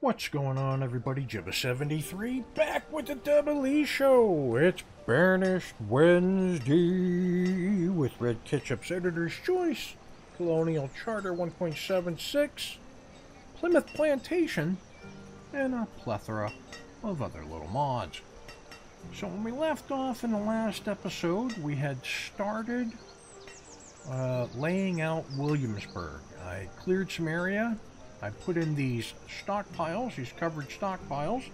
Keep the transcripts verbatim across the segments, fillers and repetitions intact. What's going on, everybody? jibba seventy-three back with the Double E Show. It's Banished Wednesday with Red Ketchup's Editors Choice, Colonial Charter one point seven six, Plymouth Plantation, and a plethora of other little mods. So when we left off in the last episode, we had started uh, laying out Williamsburg. I cleared some area. I put in these stockpiles, these covered stockpiles,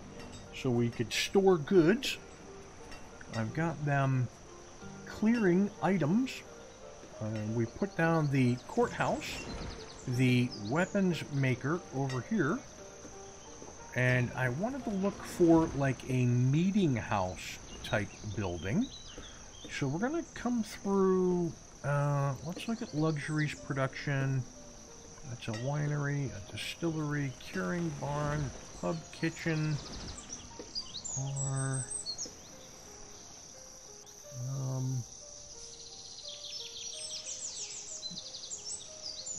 so we could store goods. I've got them clearing items. Uh, we put down the courthouse, the weapons maker over here, and I wanted to look for like a meeting house type building. So we're going to come through, uh, let's look at luxuries production. That's a winery, a distillery, curing barn, pub kitchen, or um,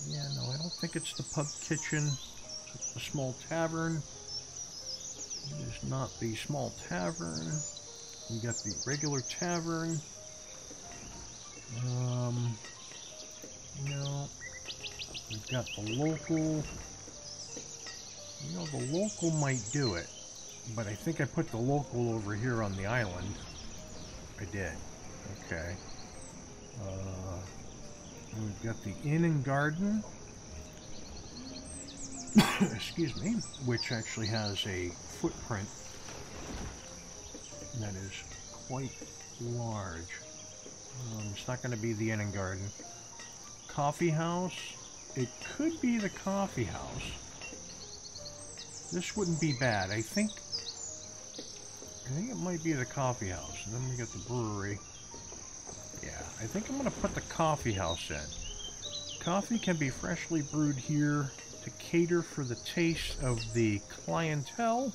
yeah, no, I don't think it's the pub kitchen. It's a small tavern. It is not the small tavern. We got the regular tavern. Um, no. We've got the local. You know, the local might do it, but I think I put the local over here on the island. I did. Okay. Uh, we've got the inn and garden. Excuse me, which actually has a footprint that is quite large. Um, it's not going to be the inn and garden. Coffee house. It could be the coffee house. This wouldn't be bad. I think I think it might be the coffee house. And then we got the brewery. Yeah, I think I'm going to put the coffee house in. Coffee can be freshly brewed here to cater for the taste of the clientele.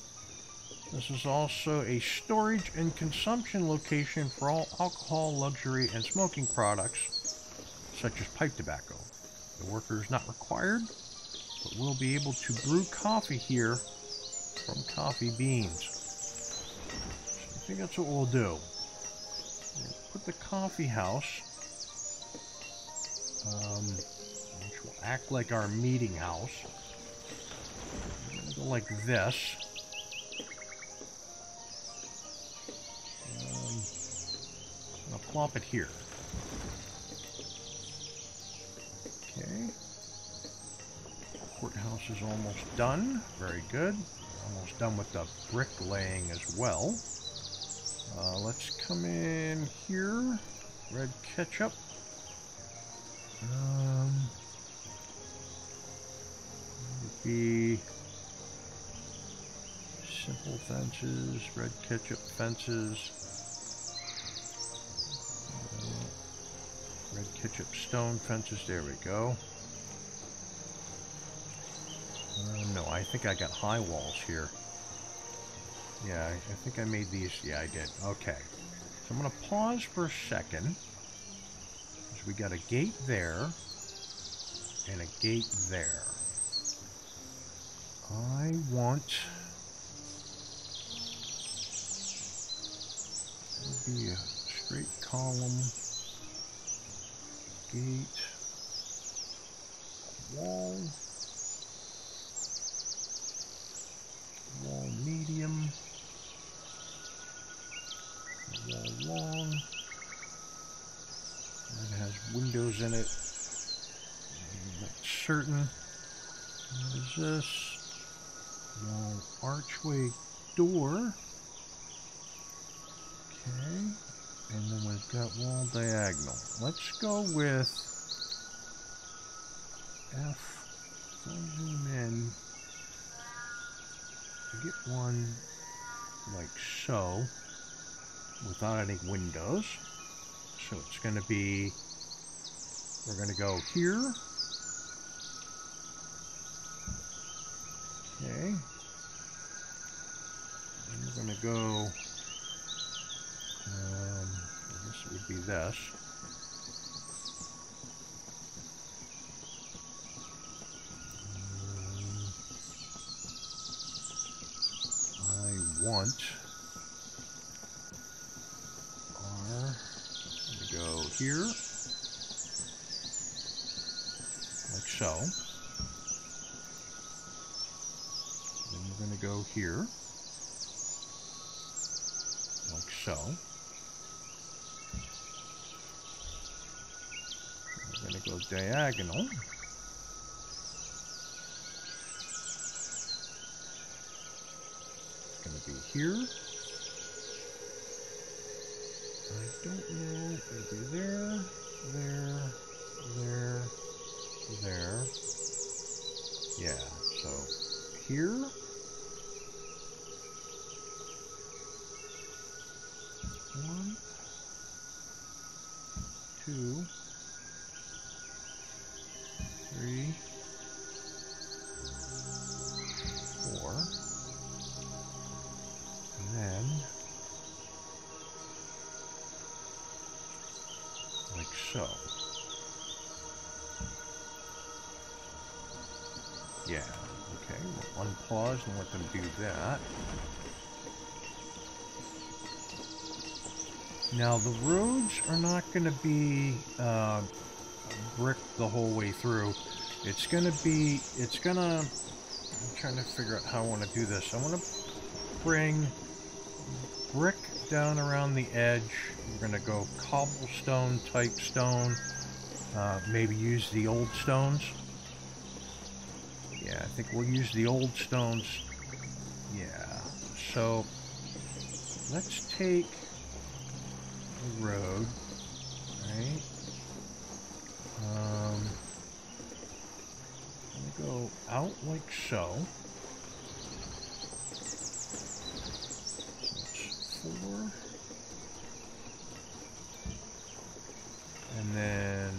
This is also a storage and consumption location for all alcohol, luxury, and smoking products, such as pipe tobacco. The worker is not required, but will be able to brew coffee here from coffee beans. So I think that's what we'll do. We'll put the coffee house, um, which will act like our meeting house. I'm going to go like this. Um, I'll plop it here. Courthouse is almost done. Very good. Almost done with the brick laying as well. Uh, let's come in here. Red Ketchup. Um, be simple fences. Red Ketchup fences. Uh, Red Ketchup stone fences. There we go. No, I think I got high walls here. Yeah, I, I think I made these. Yeah, I did. Okay. So I'm going to pause for a second. So we got a gate there and a gate there. I want... It'll be a straight column. Gate. Wall. Wall medium, wall long, it has windows in it, I'm not certain. What is this? Wall archway door, okay, and then we've got wall diagonal. Let's go with F, don't zoom in. Get one like so without any windows, so it's going to be, we're going to go here, okay, and we're going to go, um, I guess it would be this. want are, let me go here, like so. Then we're going to go here, like so. We're going to go diagonal. Here. I don't know. Maybe there, there, there, there. Yeah, so here. One, two, three. So, yeah, okay, we'll unpause and let them do that. Now the roads are not going to be uh, brick the whole way through. It's going to be, it's going to, I'm trying to figure out how I want to do this. I want to bring brick down around the edge. We're going to go cobblestone type stone, uh, maybe use the old stones. Yeah, I think we'll use the old stones. Yeah, so let's take the road, right? Um, I'm going to go out like so. Four. And then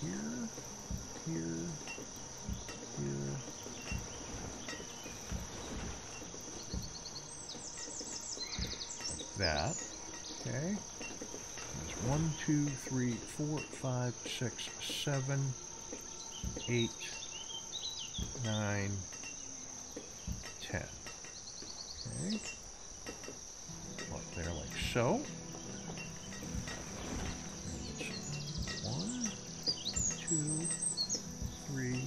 here, here, here. Like that. Okay. There's one, two, three, four, five, six, seven, eight, nine, ten. Okay. There, like so. One, two, three,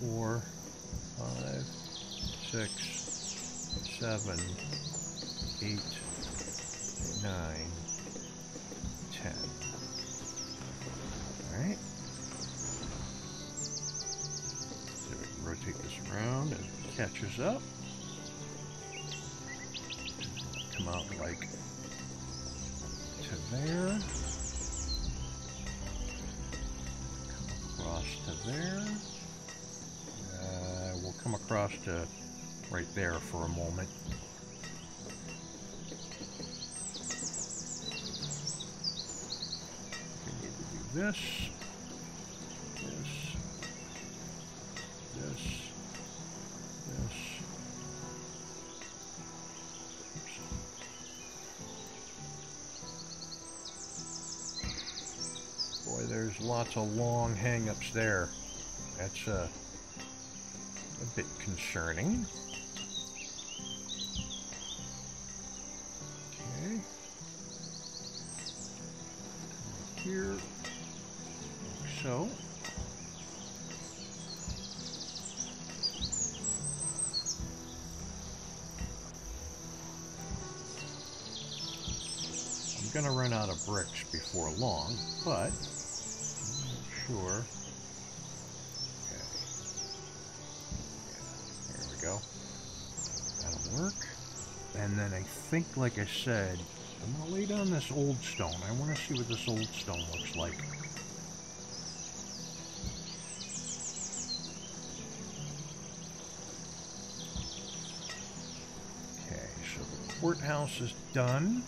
four, five, six, seven, eight, nine, ten. All right. So we can rotate this around and it catches up. Out like to there, come across to there, uh, we'll come across to right there for a moment. We need to do this, this, this, this. There's lots of long hang-ups there. That's uh, a bit concerning. Okay. Here. Like so. I'm gonna run out of bricks before long, but sure. Okay. Yeah, there we go. That'll work. And then I think, like I said, I'm going to lay down this old stone. I want to see what this old stone looks like. Okay, so the courthouse is done.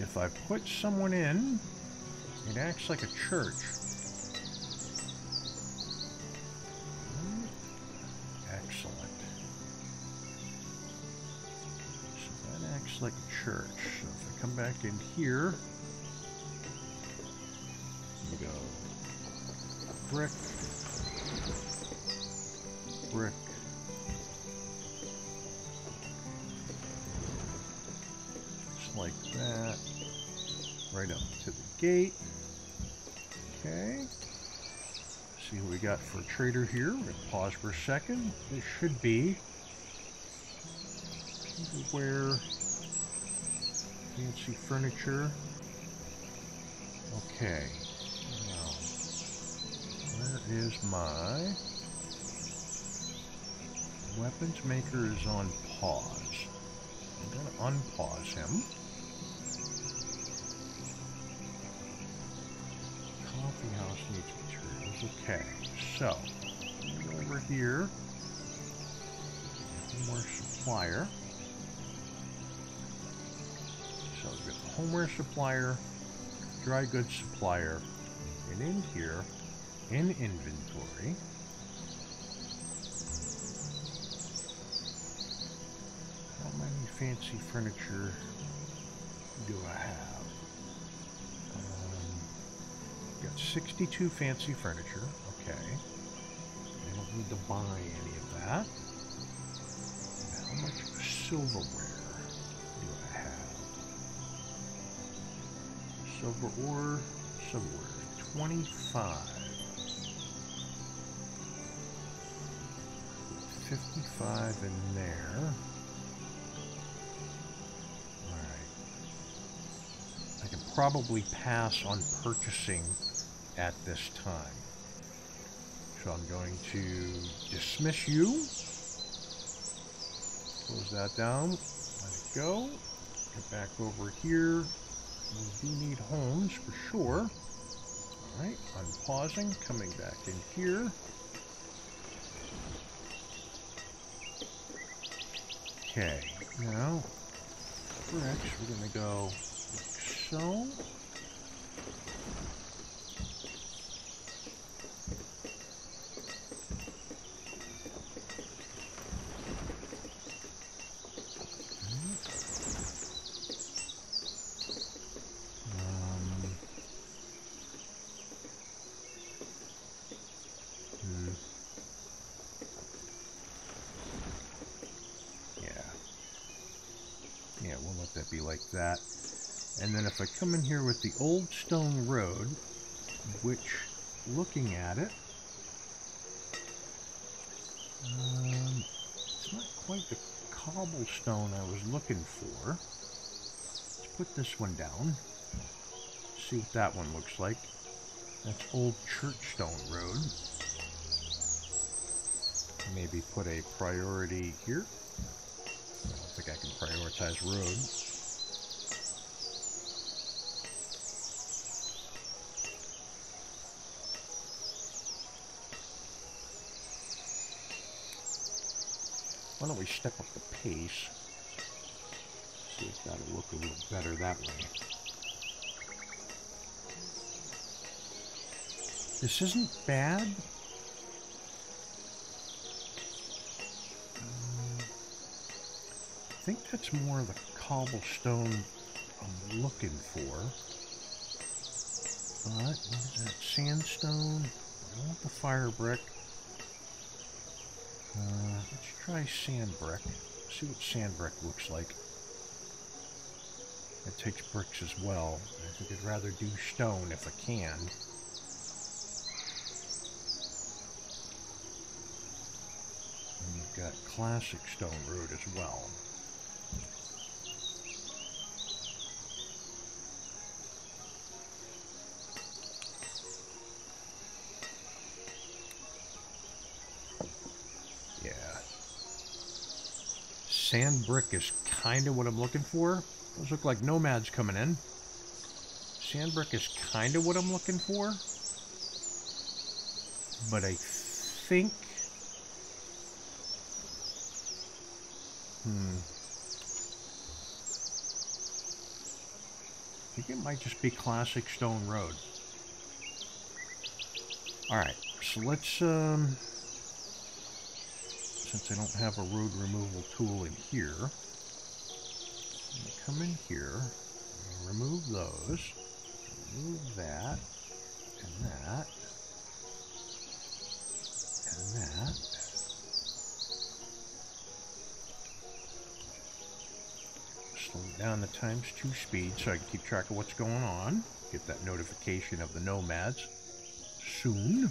If I put someone in, it acts like a church. Like a church. So if I come back in here, we go brick, brick, gate. Okay. See what we got for a trader here. We're going to pause for a second. This should be where fancy furniture. Okay. Now, where is my weapons maker? Is on pause. I'm going to unpause him. Coffee house needs materials. Okay, so over here, homeware supplier. So we've got the homeware supplier, dry goods supplier, and in here, in inventory. How many fancy furniture do I have? Um, got sixty-two fancy furniture. Okay. I don't need to buy any of that. How much silverware do I have? Silver ore, silverware, twenty-five. fifty-five in there. Probably pass on purchasing at this time. So I'm going to dismiss you. Close that down. Let it go. Get back over here. We do need homes for sure. Alright, unpausing. Coming back in here. Okay, now bricks, we're going to go so, um, hmm. yeah, yeah, we'll let that be like that. And then if I come in here with the old stone road, which, looking at it, um, it's not quite the cobblestone I was looking for. Let's put this one down. See what that one looks like. That's old church stone road. Maybe put a priority here. I don't think I can prioritize roads. Why don't we step up the pace? See if that'll look a little better that way. This isn't bad. Um, I think that's more of the cobblestone I'm looking for. But what is that? Sandstone? I don't want the fire brick. Uh, let's try sand brick. See what sand brick looks like. It takes bricks as well. I think I'd rather do stone if I can. And you've got classic stone road as well. Sand brick is kind of what I'm looking for. Those look like nomads coming in. Sand brick is kind of what I'm looking for. But I think... Hmm. I think it might just be classic stone road. Alright, so let's... um. Since I don't have a road removal tool in here, I'm going to come in here, and remove those, remove that, and that, and that. slowing down the times two speed so I can keep track of what's going on. Get that notification of the nomads soon.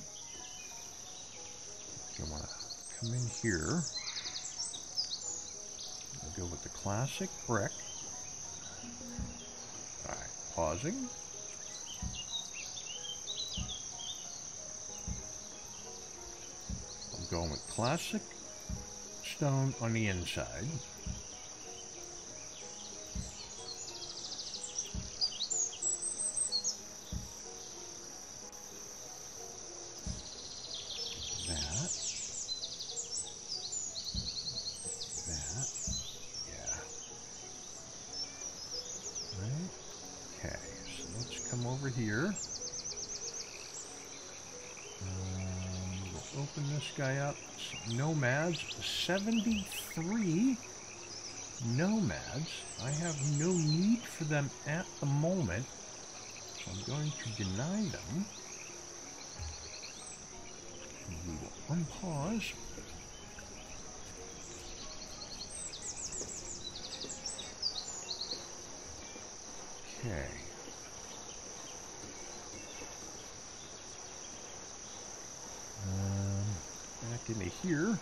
So I'm going to come in here. I'll go with the classic brick. Alright, pausing. I'm going with classic stone on the inside. seventy-three nomads. I have no need for them at the moment, so I'm going to deny them. We will unpause. Okay. Um, back into here.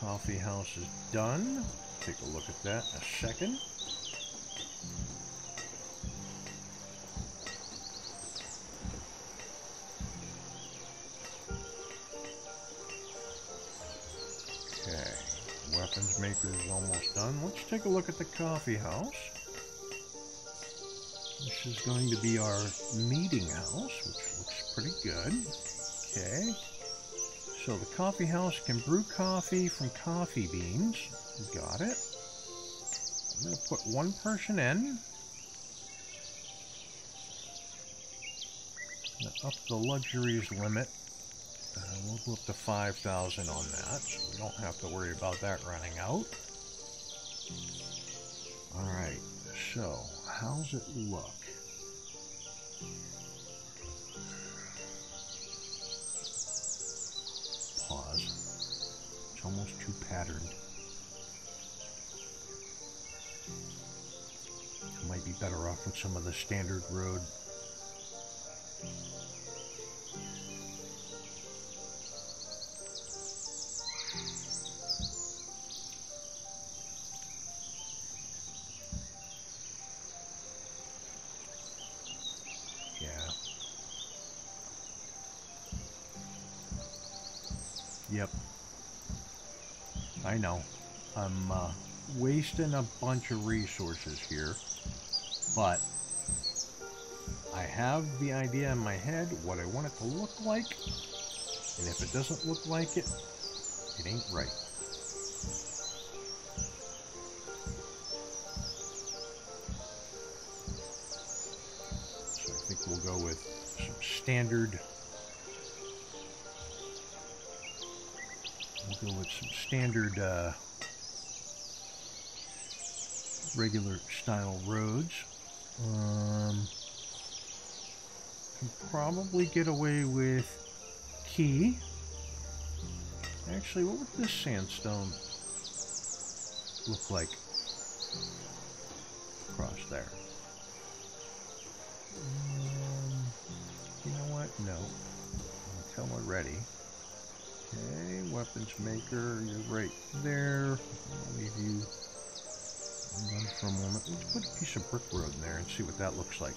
Coffee house is done. Take a look at that in a second. Okay, weapons maker is almost done. Let's take a look at the coffee house. This is going to be our meeting house, which looks pretty good. Okay. So the coffee house can brew coffee from coffee beans. Got it. I'm going to put one person in. Up the luxuries limit. Uh, we'll go up to five thousand on that, so we don't have to worry about that running out. Alright, so how's it look? Almost too patterned. I might be better off with some of the standard road. I'm uh, wasting a bunch of resources here, but I have the idea in my head what I want it to look like, and if it doesn't look like it, it ain't right. So I think we'll go with some standard. We'll go with some standard... Uh, regular style roads. Um, can probably get away with key. Actually, what would this sandstone look like across there? Um, you know what? No. Until we're ready. Okay, weapons maker, you're right there. I'll leave you for a moment. Let's put a piece of brick road in there and see what that looks like.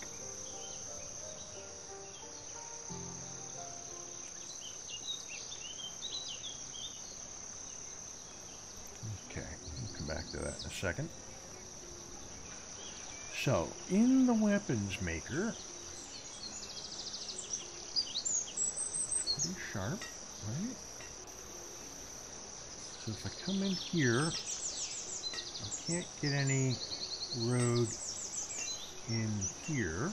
Okay, we'll come back to that in a second. So, in the weapons maker, pretty sharp, right? So if I come in here, I can't get any road in here.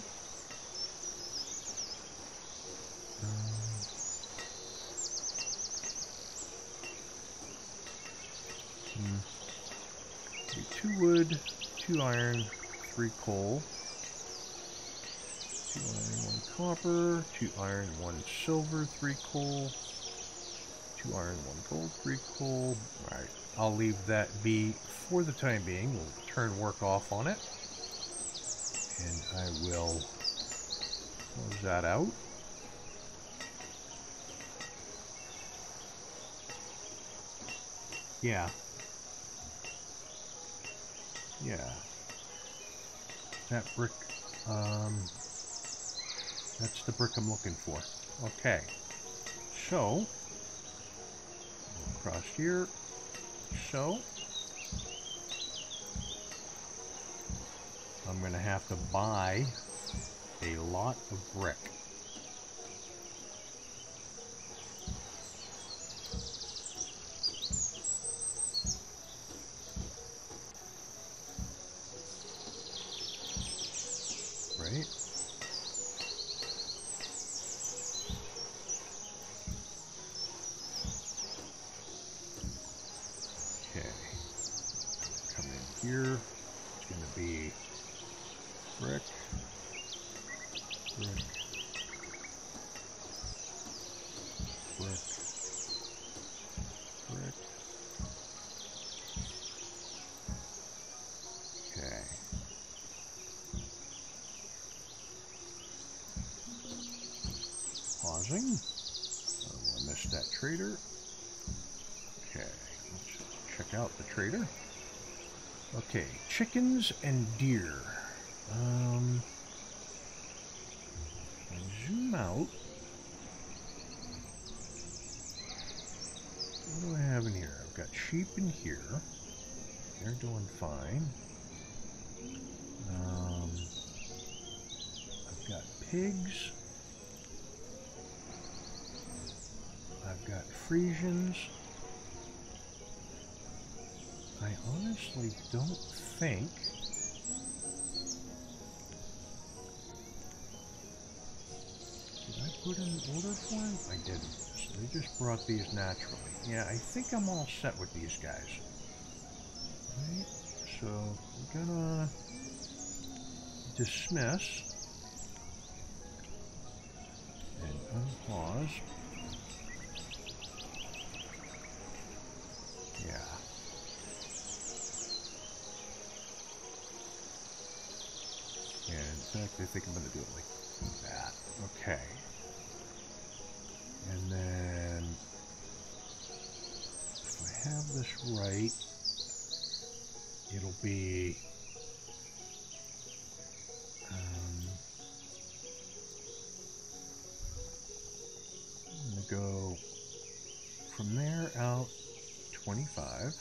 Um, hmm. Two wood, two iron, three coal. two iron, one copper, two iron, one silver, three coal, two iron, one gold, three coal. All right, I'll leave that be for the time being. We'll turn work off on it, and I will close that out. Yeah. Yeah. That brick, um, that's the brick I'm looking for. Okay. So, across here. So, I'm going to have to buy a lot of brick. I don't want to miss that trader. Okay, let's check out the trader. Okay, chickens and deer. Um, zoom out. What do I have in here? I've got sheep in here. They're doing fine. Um, I've got pigs. Got Friesians. I honestly don't think did I put in an order for them? I didn't. So they just brought these naturally. Yeah, I think I'm all set with these guys. Alright, so we're gonna dismiss and unpause. I think I'm going to do it like that. Okay. And then, if I have this right, it'll be, um, I'm going to go from there out twenty-five.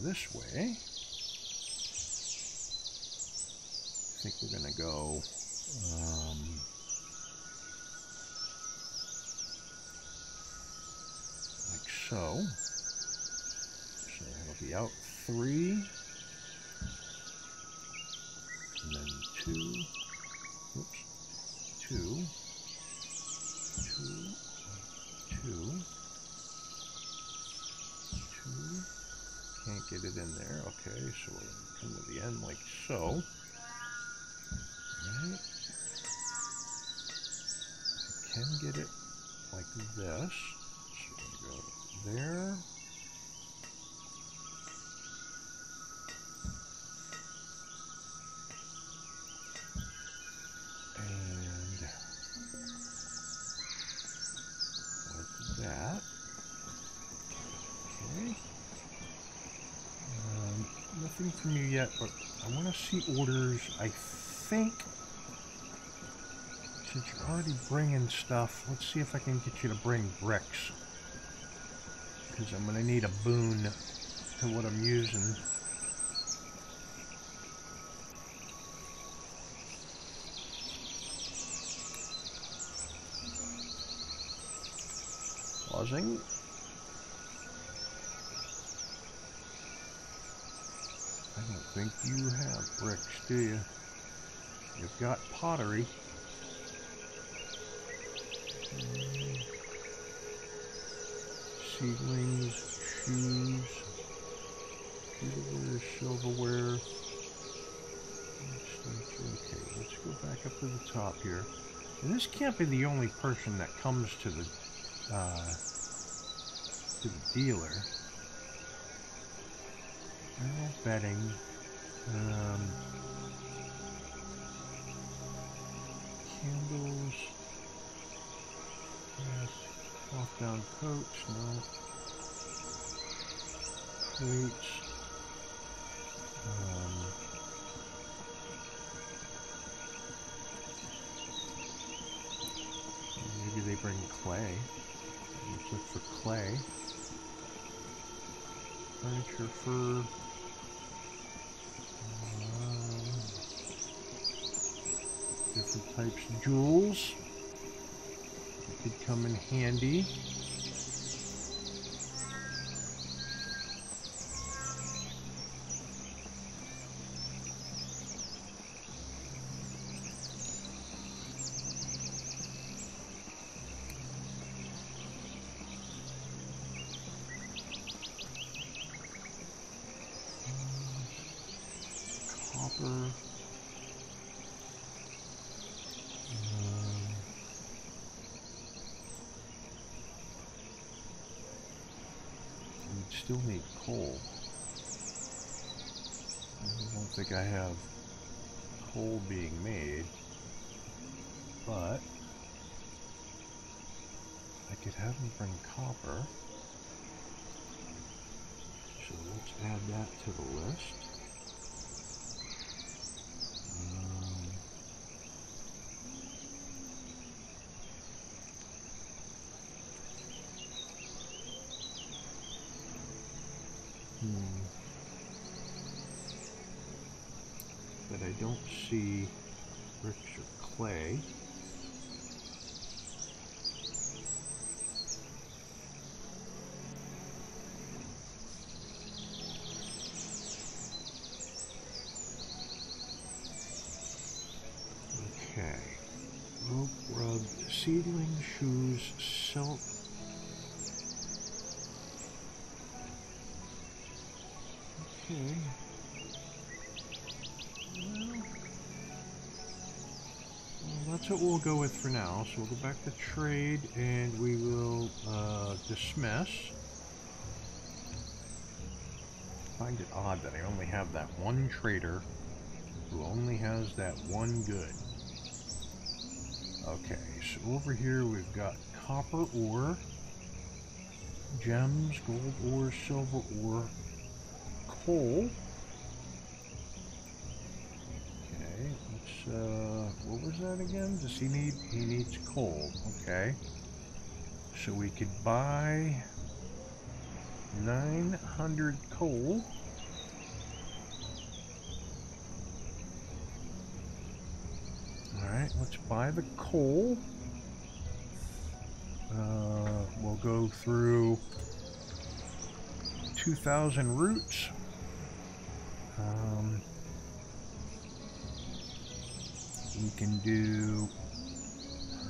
This way. I think we're going to go um, like so. So it'll be out three, and then two, oops, two, two, two. Can't get it in there. Okay, so we'll come to the end like so. All right. I can get it like this. So we're going to go there. From you yet, but I want to see orders. I think since you're already bringing stuff, let's see if I can get you to bring bricks, because I'm going to need a boon to what I'm using. lodging. I don't think you have bricks, do you? You've got pottery. Mm. Seedlings, shoes, beautiful silverware. Okay, let's go back up to the top here. And this can't be the only person that comes to the uh, to the dealer. Animal bedding. Um, candles. Yes. Walk down coats. No. Plates. Um, maybe they bring clay. Let's look for clay. Furniture for. Different types of jewels. It could come in handy. Copper. Still need coal. I don't think I have coal being made, but I could have them bring copper. So let's add that to the list. Um, But I don't see bricks or clay. Okay. Rope, rug, seedling, shoes, silk. Okay. Well, well, that's what we'll go with for now. So we'll go back to trade and we will uh, dismiss. I find it odd that I only have that one trader who only has that one good. Okay, so over here we've got copper ore, gems, gold ore, silver ore. Coal. Okay, let's, uh, what was that again? Does he need, he needs coal, okay. So we could buy nine hundred coal. Alright, let's buy the coal. Uh, we'll go through two thousand roots. Um, we can do uh,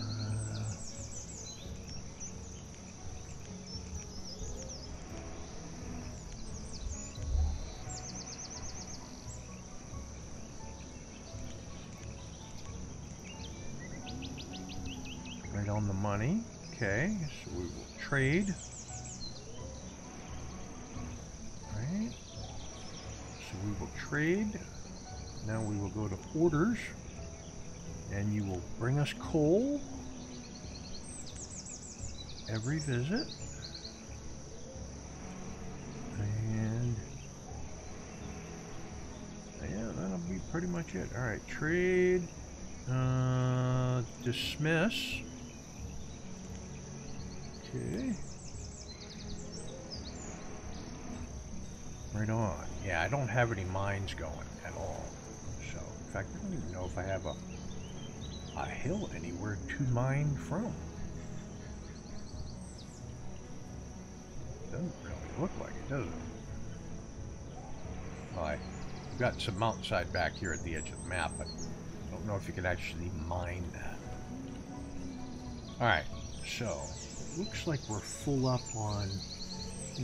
right on the money. Okay, so we will trade. Alright, so we will trade. Now we will go to orders, and you will bring us coal every visit, and yeah, that'll be pretty much it. All right, trade, uh, dismiss. Okay, right on. Yeah, I don't have any mines going at all. So, in fact, I don't even know if I have a a hill anywhere to mine from. doesn't really look like it, does it? Well, I've got some mountainside back here at the edge of the map, but I don't know if you can actually mine that. Alright, so looks like we're full up on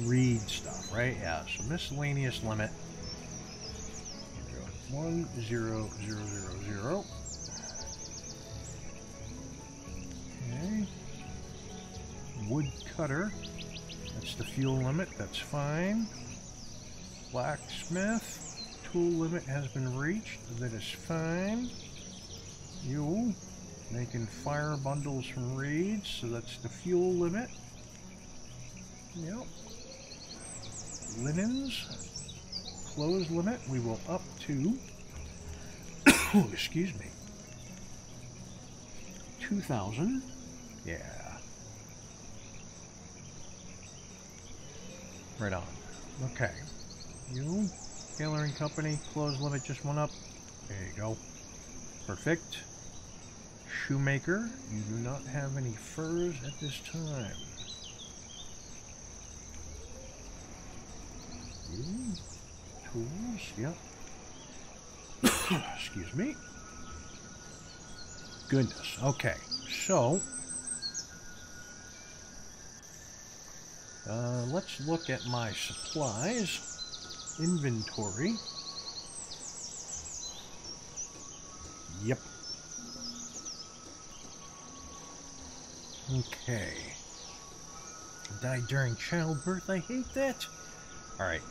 reed stuff, right? Yeah, so miscellaneous limit. One zero zero zero zero. Okay. Wood cutter. That's the fuel limit. That's fine. Blacksmith. Tool limit has been reached. That is fine. Fuel. Making fire bundles from reeds. So that's the fuel limit. Yep. Linens. Close limit we will up to oh, excuse me, two thousand. Yeah, right on. Okay, you Taylor and Company, close limit just went up. There you go, perfect. Shoemaker, you do not have any furs at this time. Ooh. Tools, yep. Excuse me. Goodness. Okay, so uh, let's look at my supplies inventory. Yep. Okay. Died during childbirth. I hate that. All right.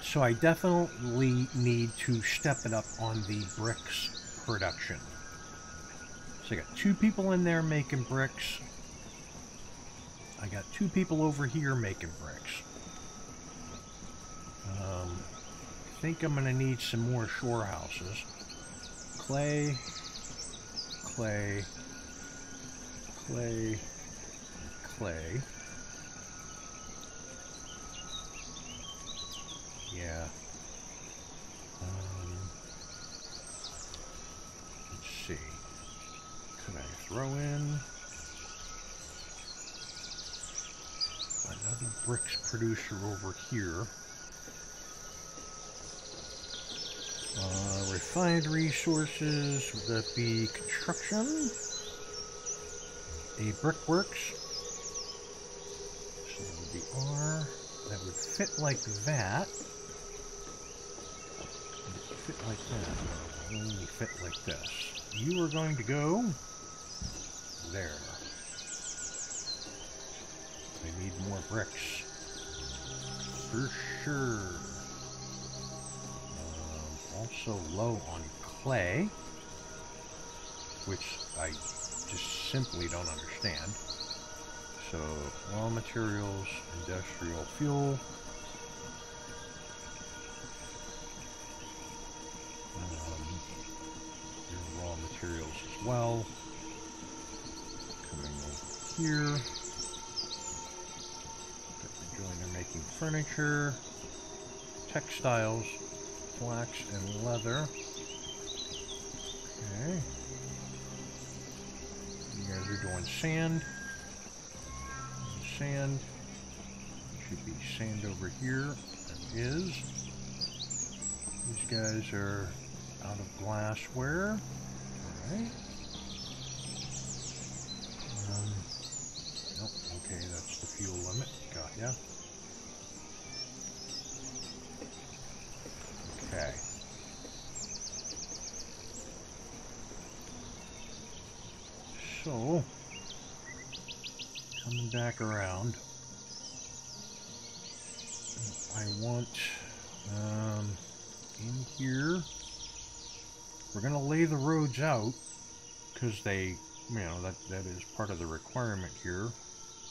So I definitely need to step it up on the bricks production. So I got two people in there making bricks. I got two people over here making bricks. Um, I think I'm going to need some more shore houses. Clay, clay, clay, clay. Yeah. Um, let's see. Could I throw in another bricks producer over here? Uh, refined resources, would that be construction? A brickworks. So that would be R. That would fit like that. Fit like that. Only fit like this. You are going to go there. I need more bricks. For sure. Um, also low on clay. Which I just simply don't understand. So, raw materials, industrial fuel. Materials as well. Coming over here. Joiner making furniture, textiles, flax and leather. Okay. You guys are doing sand. Sand. Should be sand over here. There it is. These guys are out of glassware. Um, nope, okay, that's the fuel limit. Got ya. Okay. So, coming back around, I want um, in here. We're going to lay the roads out because they, you know, that, that is part of the requirement here.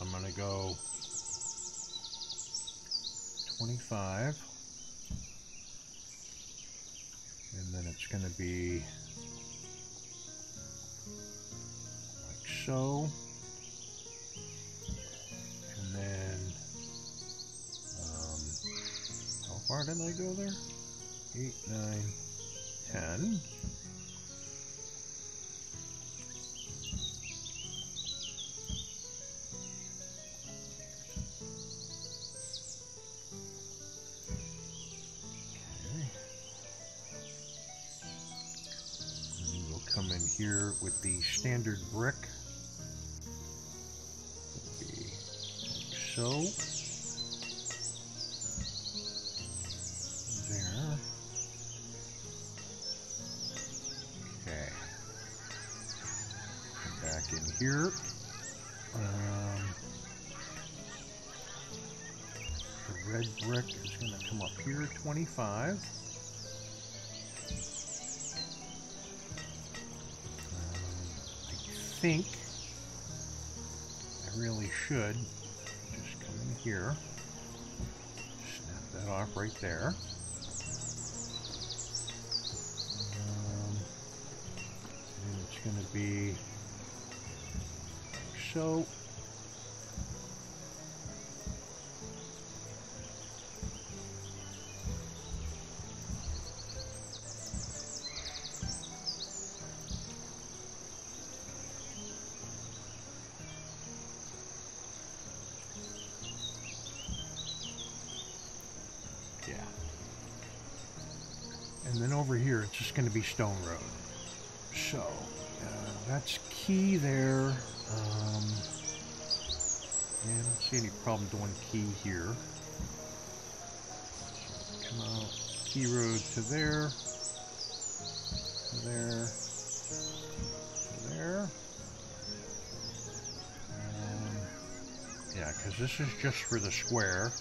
I'm going to go twenty-five, and then it's going to be like so, and then, um, how far did I go there? Eight, nine, ten. here with the standard brick, like so. There. Okay. Come back in here. Um, the red brick is going to come up here, twenty-five. I think I really should just come in here, snap that off right there. Um, and it's going to be so. And then over here, it's just going to be Stone Road. So, uh, that's key there. Um, yeah, I don't see any problem doing key here. So come out, key road to there, to there, to there. Um, yeah, because this is just for the square.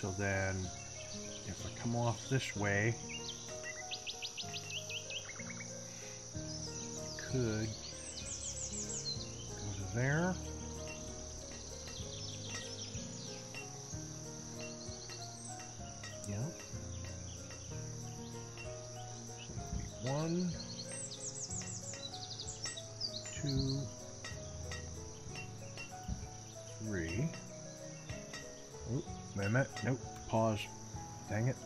So then, if I come off this way, I could go to there. Yep. So one, two, three. Oh, wait a minute. Nope. Pause. Dang it.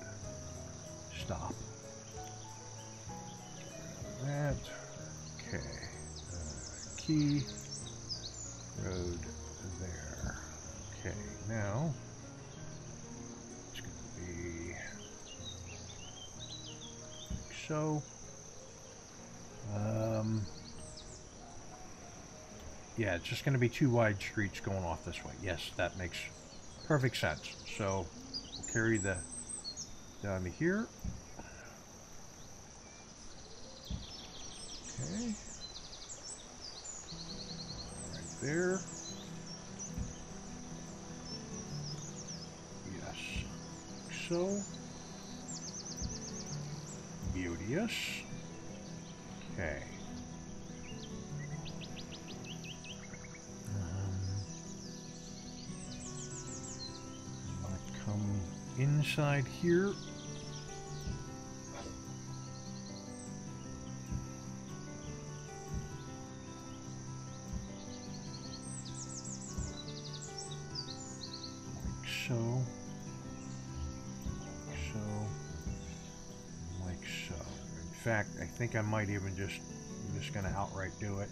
Stop. That. Okay. Uh, key. Road there. Okay. Now, it's going to be like so. Um, yeah, it's just going to be two wide streets going off this way. Yes, that makes perfect sense. So, we'll carry the down to here. Okay. Right there. Yes. So. Beauteous. Okay. Um, I'm gonna come inside here. So, so, like so. In fact, I think I might even just, I'm just going to outright do it.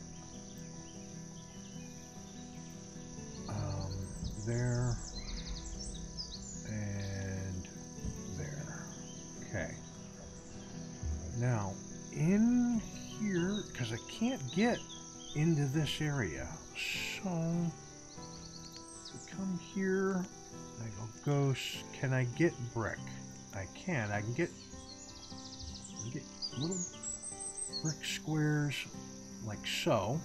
Um, there, and there. Okay. Now, in here, because I can't get into this area, so, if we come here, I go, can I get brick? I can. I can get, I can get little brick squares like so.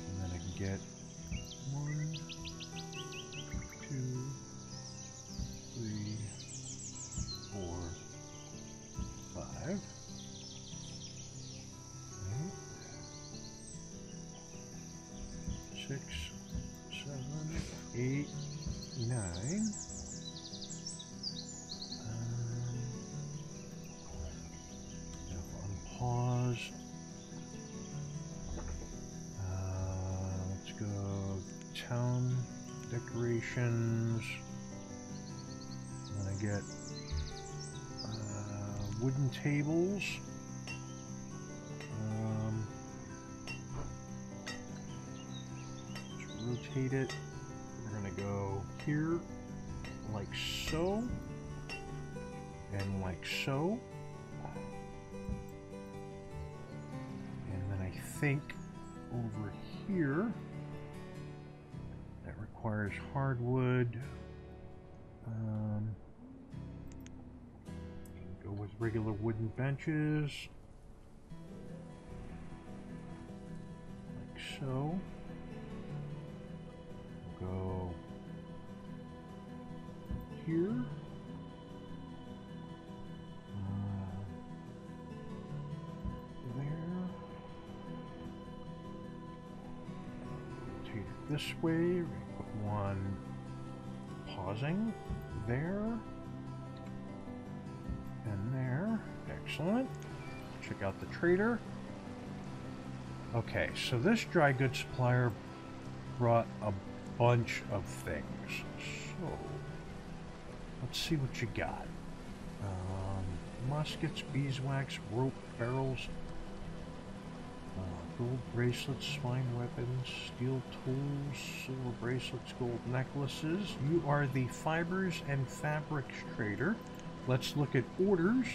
And then I can get six, seven, eight, nine. Um, unpause. Uh, let's go town decorations. And then I get uh, wooden tables. rotate it. We're gonna go here, like so, and like so. And then I think over here, that requires hardwood. Um, go with regular wooden benches. Like so. We'll go here. Uh, there. Rotate it this way. We're going to put one pausing there. And there. Excellent. Check out the trader. Okay, so this dry goods supplier brought a bunch of things. So, let's see what you got. Um, muskets, beeswax, rope, barrels, uh, gold bracelets, swine weapons, steel tools, silver bracelets, gold necklaces. You are the fibers and fabrics trader. Let's look at orders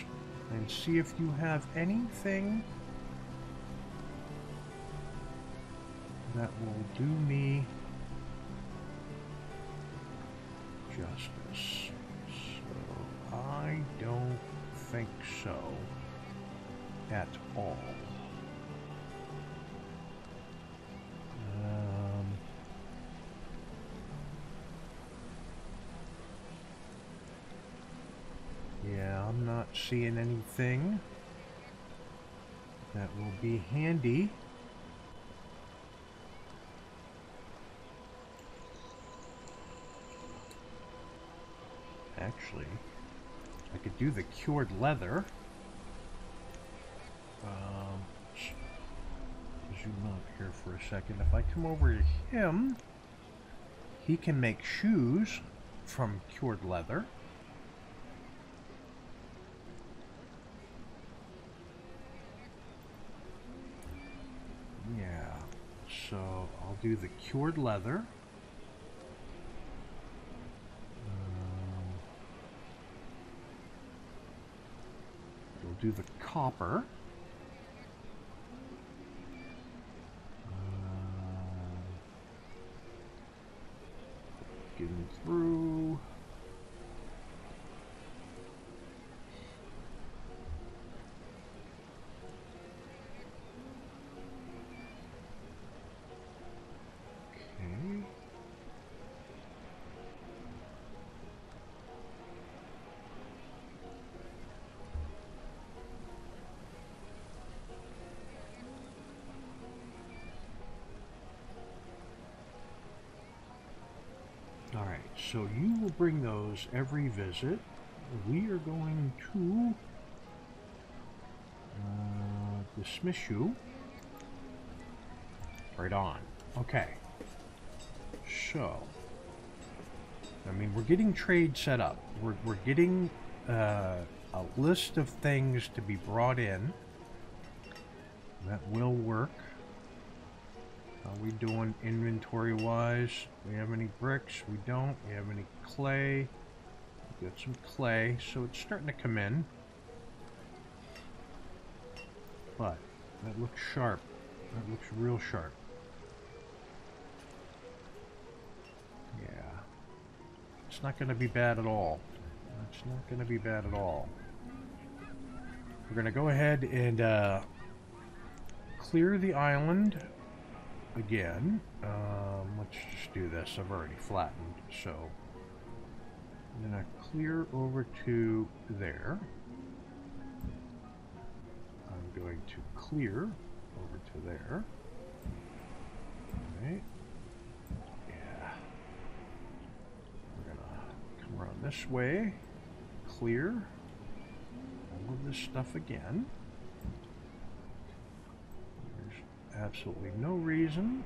and see if you have anything that will do me justice. So, I don't think so at all. Um, yeah, I'm not seeing anything that will be handy. Actually, I could do the cured leather. Um, zoom out here for a second. If I come over to him, he can make shoes from cured leather. Yeah, so I'll do the cured leather. Do the copper. Uh, getting through. Okay. So you will bring those every visit. We are going to uh, dismiss you. Right on. Okay. So, I mean, we're getting trade set up. We're, we're getting uh, a list of things to be brought in. That will work. How we doing inventory-wise? We have any bricks? We don't. We have any clay? We got some clay, so it's starting to come in. But that looks sharp. That looks real sharp. Yeah, it's not going to be bad at all. It's not going to be bad at all. We're going to go ahead and uh, clear the island. Again, um, let's just do this. I've already flattened, so I'm gonna clear over to there. I'm going to clear over to there. All right. Yeah. We're gonna come around this way, clear all of this stuff again. Absolutely no reason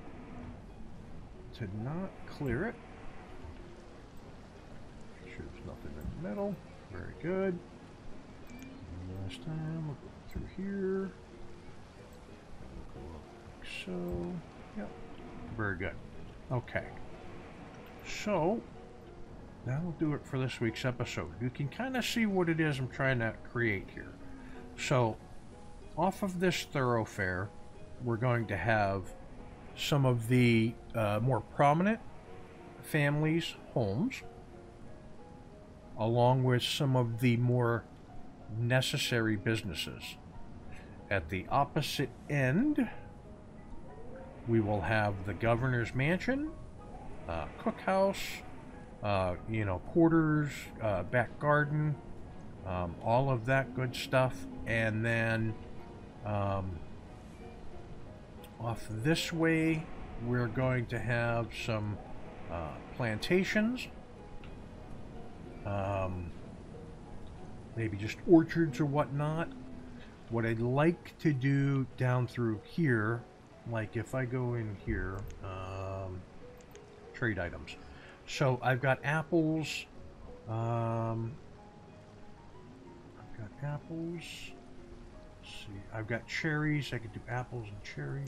to not clear it. Make sure there's nothing in the middle. Very good. And last time, we'll go through here. We'll go up like so. Yep. Very good. Okay. So, that'll do it for this week's episode. You can kind of see what it is I'm trying to create here. So, off of this thoroughfare, we're going to have some of the uh, more prominent families' homes, along with some of the more necessary businesses. At the opposite end, we will have the governor's mansion, uh, cookhouse, uh, you know, quarters, uh, back garden, um, all of that good stuff. And then um, off this way, we're going to have some uh, plantations, um, maybe just orchards or whatnot. What I'd like to do down through here, like if I go in here, um, trade items. So I've got apples, um, I've got apples, let's see, I've got cherries, I could do apples and cherries.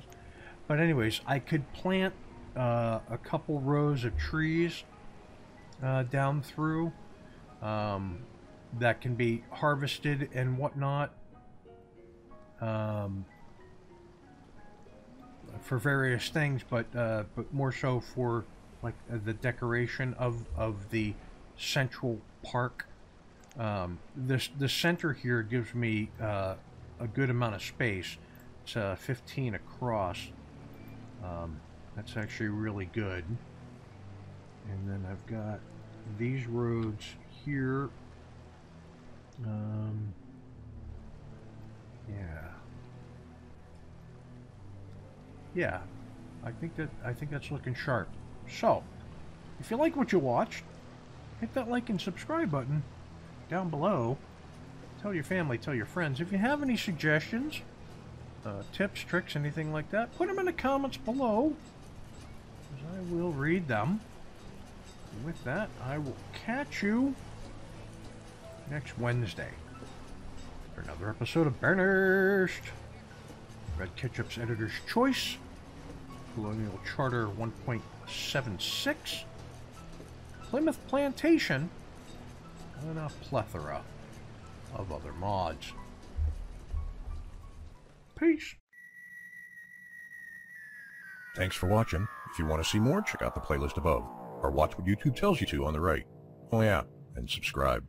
But anyways, I could plant uh, a couple rows of trees uh, down through um, that can be harvested and whatnot. Um, for various things, but uh, but more so for like uh, the decoration of of the central park. Um, this the center here gives me uh, a good amount of space. It's uh, fifteen across. Um, that's actually really good. And then I've got these roads here. Um, yeah. Yeah, I think that I think that's looking sharp. So, if you like what you watched, hit that like and subscribe button down below. Tell your family, tell your friends. If you have any suggestions, uh, tips, tricks, anything like that, put them in the comments below, because I will read them. And with that, I will catch you next Wednesday for another episode of Burnished. Red Ketchup's Editor's Choice, Colonial Charter one point seven six, Plymouth Plantation, and a plethora of other mods. Peace! Thanks for watching. If you want to see more, check out the playlist above, or watch what YouTube tells you to on the right. Oh yeah, and subscribe.